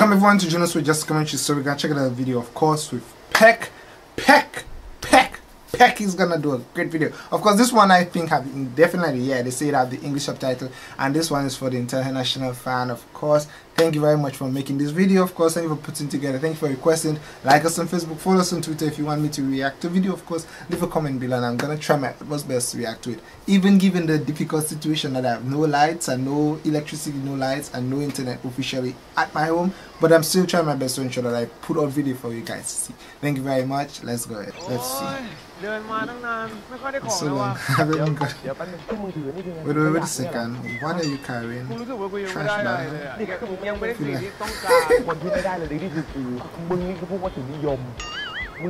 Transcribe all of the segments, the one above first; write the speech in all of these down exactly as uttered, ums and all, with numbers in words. Welcome everyone to Junosuede, just commentary. So we're gonna check out that video, of course, with Peck. Peck, Peck, Peck is gonna do a great video. Of course, this one I think have definitely, yeah, they say it have the English subtitle, and this one is for the international fan, of course. Thank you very much for making this video, of course. Thank you for putting together. Thank you for requesting. Like us on Facebook, follow us on Twitter if you want me to react to video, of course. Leave a comment below, and I'm gonna try my utmost best to react to it. Even given the difficult situation that I have no lights and no electricity, no lights and no internet officially at my home, but I'm still trying my best to ensure that I put out video for you guys to see. Thank you very much. Let's go ahead. Let's see. So long. wait, wait, wait a second. What are you carrying? Trash bag.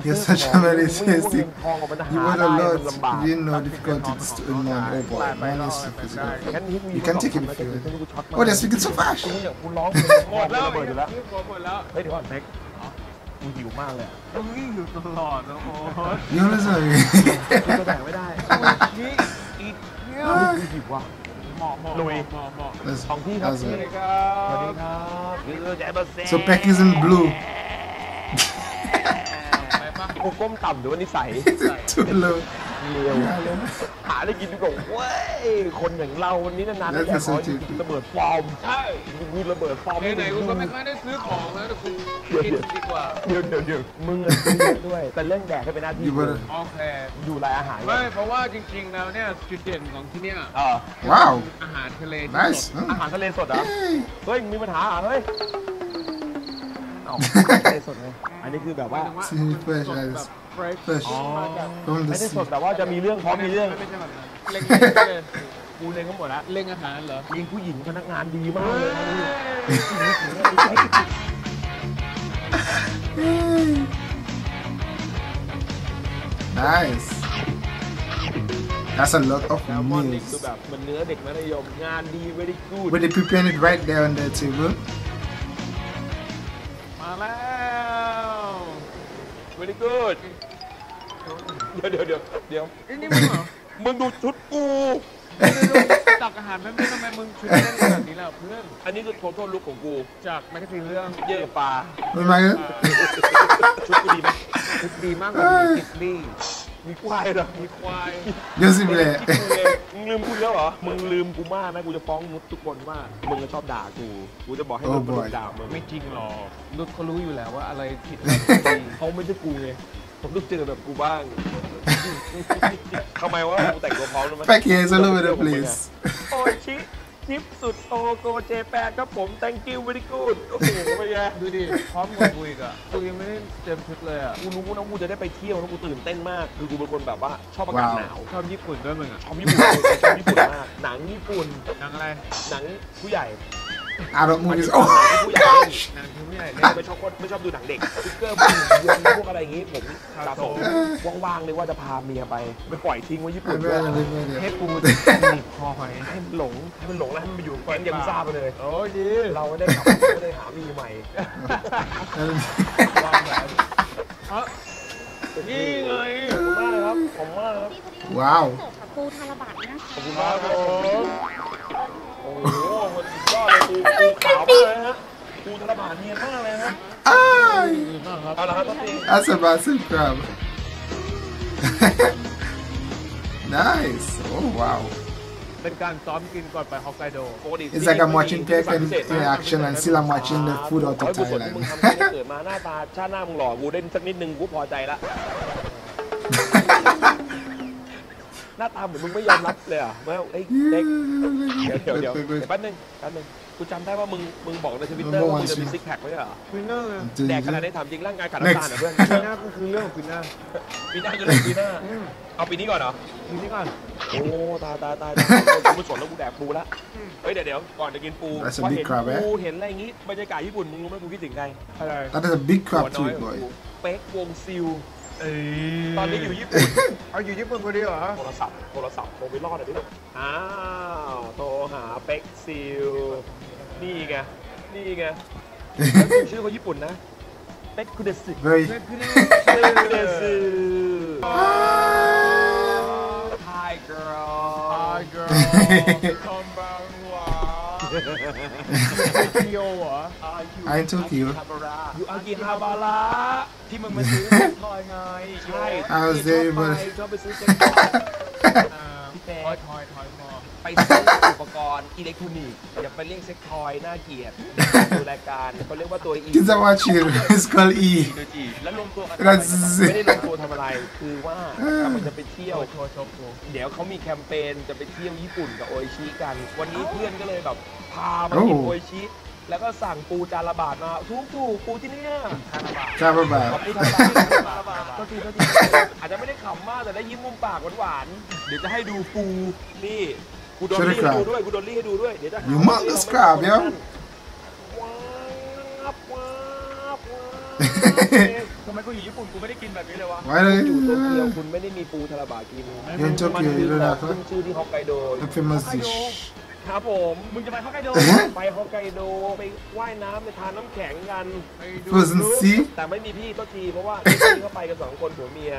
You're such a very tasty. You want a lot. You didn't know difficulties to earn money. Oh boy, mine is super difficult. You can take it if you want. Oh, they're speaking so fast. You always know me. ลุยสวัสดีครับ So Peck is in blue กูก้มต่ำเดี๋ยววันนี้ใสหาได้กินดีกว่าเว้ยคนอย่างเราวันนี้นานๆจะขอกินระเบิดฟอร์มใช่มีระเบิดฟอร์มเดี๋ยวๆมึงมึงด้วยแต่เรื่องแดกให้เป็นหน้าที่อยู่แล้วอาหารเว้ยเพราะว่าจริงๆแล้วเนี่ยจุดเด่นของที่เนี่ย Nice อาหารทะเลสดอาหารทะเลสดเหรอ Nice. That's a lot of meals. But they prepared it right there on the table. Wow, very good. Peck here is all over the place. Thank you, very good. Wow. Adult movies. Oh gosh! Wow. That's a massive crab. Nice. Oh wow. It's like I'm watching Peck and reaction and still I'm watching the food out of Thailand. หน้าตาเหมือนมึงไม่ยอมรับเลยอ่ะแป๊บนึงแป๊บนึงกูจำได้ว่ามึงมึงบอกในทวิตเตอร์มึงจะมีซิกแพ็คไว้อ่ะปีหน้าแดกขนาดนี้ถามจริงร่างกายขาดน้ำตาลเหรอเพื่อนปีหน้าปีหน้าจะได้ปีหน้าเอาปีนี้ก่อนเหรอปีนี้ก่อนโอ้ตาตาตากูสนแล้วกูแดกปูละเฮ้ยเดี๋ยวเดี๋ยวก่อนจะกินปูกูเห็นอะไรงี้บรรยากาศญี่ปุ่นมึงรู้ไหมกูคิดถึงใครตอนนี้อยู่ญี่ปุ่น เอาอยู่ญี่ปุ่นคนเดียวเหรอโทรศัพท์โทรศัพท์โทรไปรอดหน่อยดิอ้าวโทรหาเป็กซิลนี่ไงนี่ไงเป็กคุเดซึเป็กคุเดซึHi girl Hi girl โยเหรออายุทูคิวอยู่อากิฮาบาระที่มึงมาซื้อทอยไงใช่เอาเซเบอร์ชอบไปซื้อเซ็งทอยทอยทอยมอไปซื้ออุปกรณ์อิเล็กทรอนิกส์อย่าไปเรียกเซ็กทอยน่าเกลียดดูรายการเขาเรียกว่าตัวอีที่จะว่าชื่อสกอลอีแล้วรวมตัวกันไม่ได้รวมตัวทำอะไรคือว่ามันจะไปเที่ยวเดี๋ยวเขามีแคมเปญจะไปเที่ยวญี่ปุ่นกับโออิชิกันวันนี้เพื่อนก็เลยแบบพามากินโออิชิแล้วก็สั่งปูจานละบาทมาทุกถูกปูที่นี่จานละบาทก็ทีก็ทีอาจจะไม่ได้ขำมากแต่ได้ยิ้มมุมปากหวานๆเดี๋ยวจะให้ดูปูนี่กูโดนลี่ให้ดูด้วยกูโดนลี่ให้ดูด้วยเดี๋ยวจะอยู่มากก็สครับเยอะทำไมกูอยู่ญี่ปุ่นกูไม่ได้กินแบบนี้เลยวะไม่เลยอยู่โตเกียวคุณไม่ได้มีปูทาราบะกินมันคือร้านชื่อที่ฮอกไกโดครับผมมึงจะไปฮอกไกโดไปฮอกไกโดไปว่ายน้ำไปทานน้ำแข็งกันไปดูแต่ไม่มีพี่ก็ทีเพราะว่าพี่เขาไปกันสองคนผัวเมีย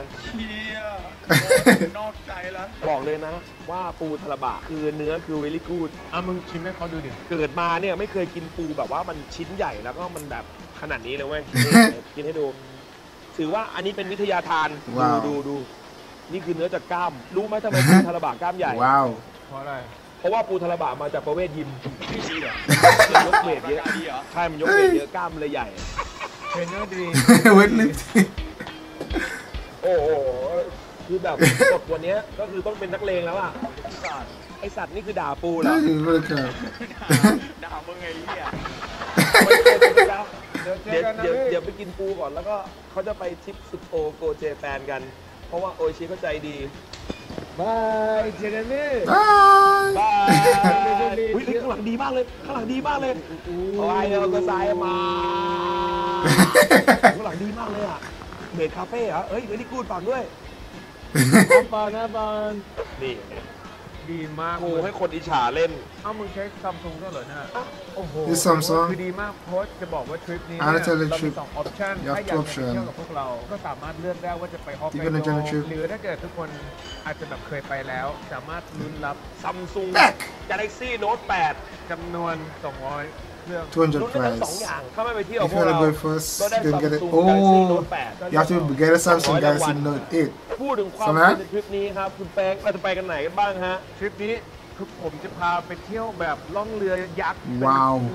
นอกใจแล้วบอกเลยนะว่าปูทาราบะคือเนื้อคือเวลี่กู๊ดอ่ะมึงชิมให้เขาดูดิเกิดมาเนี่ยไม่เคยกินปูแบบว่ามันชิ้นใหญ่แล้วก็มันแบบขนาดนี้เลยเว้ยกินให้ดูถือว่าอันนี้เป็นวิทยาทานดูดูดูนี่คือเนื้อจากกล้ามรู้ไหมทำไมปูทาราบะกล้ามใหญ่ว้าวเพราะอะไรเพราะว่าปูทาราบะมาจากประเวทยิมพี่ดีเหรอยกเวทเยอะใช่มันยกเวทเยอะกล้ามเลยใหญ่เทรนเนอร์ดีเวทลิฟต์โอ้โหคือแบบกฎวันนี้ก็คือต้องเป็นนักเลงแล้วอ่ะไอสัตว์นี่คือด่าปูเหรอด่ามึงไงเนี่ยเดี๋ยวเดี๋ยวไปกินปูก่อนแล้วก็เขาจะไปทริปสุดโอโกเจแปนกันเพราะว่าโอชิเขาใจดีบายเจเนเน่บายบายอุ้ยข้างหลังดีมากเลยข้างหลังดีมากเลยเอาไอ้เราก็สายมาข้างหลังดีมากเลยอ่ะเมดคาเฟ่เหรอเอ้ยเวลี่กู๊ดฟังด้วยบอลนะบอลนี่ดีมากโอ้ให้คนอิจฉาเล่นเอ้ามึงใช้ Samsung ด้วยเหรอเนี่ยโอ้โหคือดีมากโค้ชจะบอกว่าทริปนี้เรามีสองออปชั่นถ้าอยากจะเที่ยวกับพวกเราก็สามารถเลือกได้ว่าจะไปฮอกไกโดหรือถ้าเกิดทุกคนอาจจะแบบเคยไปแล้วสามารถลุ้นรับ Samsung Galaxy Note แปดจำนวนสองร้อยtwo hundred price. If you wanna go first, you can get it. Oh, you have to get a Samsung Galaxy Note eight. พูดถึงความสุขในทริปนี้ครับคุณแป๊กเราจะไปกันไหนกันบ้างฮะทริปนี้คือผมจะพาไปเที่ยวแบบล่องเรือยักษ์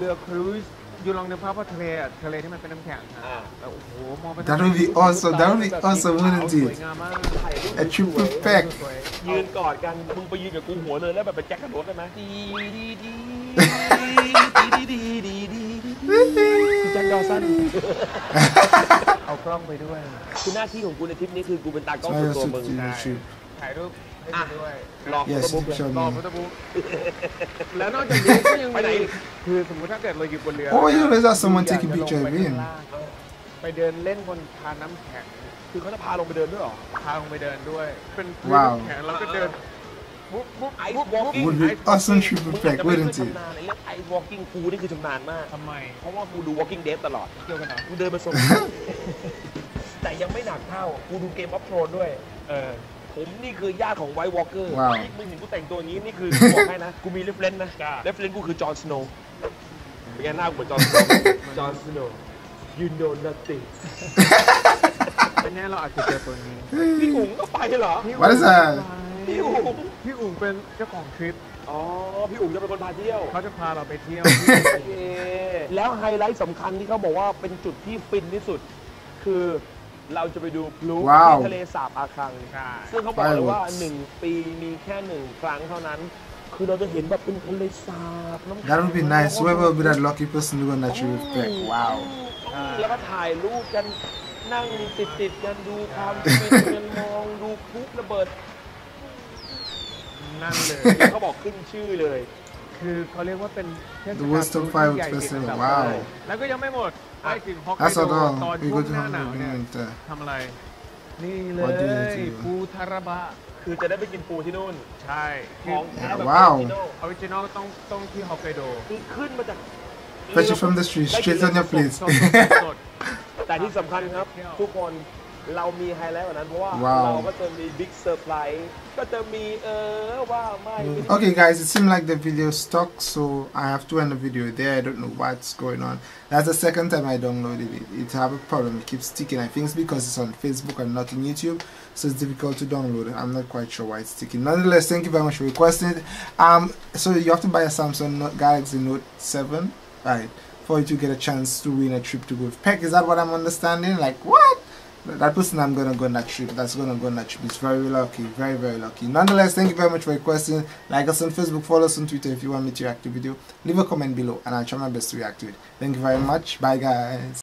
เรือครูซอยู่ลองเดินภาพว่าทะเลทะเลที่มันเป็นน้ำแข็งนะแบบโอ้โหมองไปทะเล That would be awesome. That would be awesome, wouldn't it? A trip to Peck. ยืนกอดกันมึงไปยืนกับกูหัวเลยแล้วแบบไปแจ็คกันรถได้ไหมดีดีดีดีดีดีแจ็คดอสันเอากล้องไปด้วยคือหน้าที่ของกูในทริปนี้คือกูเป็นตากล้องส่วนตัวมึงถ่ายรูปให้ด้วยหลอกโฟโต้บุ๊กหลอกโฟโต้บุ๊กแล้วนอกจากนี้ก็ยังมีคือสมมติถ้าเกิดเราอยู่บนเรือโอ้ยเลยจ้ะ someone take a picture of him ไปเดินเล่นบนทาน้ำแข็งคือเขาจะพาลงไปเดินด้วยหรอพาลงไปเดินด้วยเป็นน้ำแข็งแล้วก็เดินบุ๊บบุ๊บไอซ์วอล์กกิ้งไอซ์วอล์กกิ้งคือเป็นแบบเวทีที่ชำนาญในเรื่องไอซ์วอล์กกิ้งกูนี่คือชำนาญมากทำไมเพราะว่ากูดูวอล์กกิ้งเดฟตลอดเกี่ยวกันเหรอกูเดินมาส่งแต่ยังไม่หนักเท่ากูดูเกมออฟโทรนด้วยเออผมนี่คือญาติของไวท์วอล์กเกอร์มึงเห็นกูแต่งตัวนี้นี่คือบอกให้นะกูมีเรฟเรนซ์นะเรฟเรนซ์กูคือจอห์นสโนว์เป็นไงหน้ากูเหมือนจอห์นสโนว์จอห์นสโนว์ you know nothingเป็นไงเราอาจจะเจอตัวนี้พี่อุ๋งก็ไปเหรอวันนี้พี่อุ๋งพี่อุ๋งเป็นเจ้าของทริปอ๋อพี่อุ๋งจะเป็นคนพาเที่ยวเขาจะพาเราไปเที่ยวแล้วไฮไลท์สำคัญที่เขาบอกว่าเป็นจุดที่ฟินที่สุดคือเราจะไปดูพลุที่ทะเลสาบอาคังซึ่งเขาบอกเลยว่าหนึ่งปีมีแค่หนึ่งครั้งเท่านั้นคือเราจะเห็นแบบเป็นทะเลสาบน้ำแข็ง That would be nice whoever will be that lucky person who won that trip back wow แล้วก็ถ่ายรูปกันนั่งติดๆกันดูความฟินกันมองดูพลุระเบิดนั่นเลยเขาบอกขึ้นชื่อเลยคือเขาเรียกว่าเป็นเทศกาลที่ใหญ่ที่สุดแล้วก็ยังไม่หมดไปถึงฮอกไกโดตอนช่วงหน้าหนาวเนี่ยทำอะไรนี่เลยปูทาราบะคือจะได้ไปกินปูที่นู่นใช่ของแท้แบบออริจินอลออริจินอลต้องต้องที่ฮอกไกโดคือขึ้นมาจาก fresh from the street straight on your plate แต่ที่สำคัญครับทุกคน เรามีไฮไลท์กว่านั้นเพราะว่าเราก็จะมีบิ๊กเซอร์ไพรส์ก็จะมีเออว่าไม่ Okay guys, it seems like the video stuck, so I have to end the video there. I don't know what's going on. That's the second time I downloaded it. It have a problem. It keeps sticking. I think it's because it's on Facebook and not on YouTube, so it's difficult to download it. I'm not quite sure why it's sticking. Nonetheless, thank you very much for requesting it. Um, so you have to buy a Samsung Galaxy Note seven, right, for you to get a chance to win a trip to go with Peck. Is that what I'm understanding? Like what? That person I'm gonna go on that trip, that's gonna go on that trip. It's very lucky, very very lucky. Nonetheless, thank you very much for requesting. Like us on Facebook, follow us on Twitter if you want me to react to video. Leave a comment below and I'll try my best to react to it. Thank you very much. Bye guys.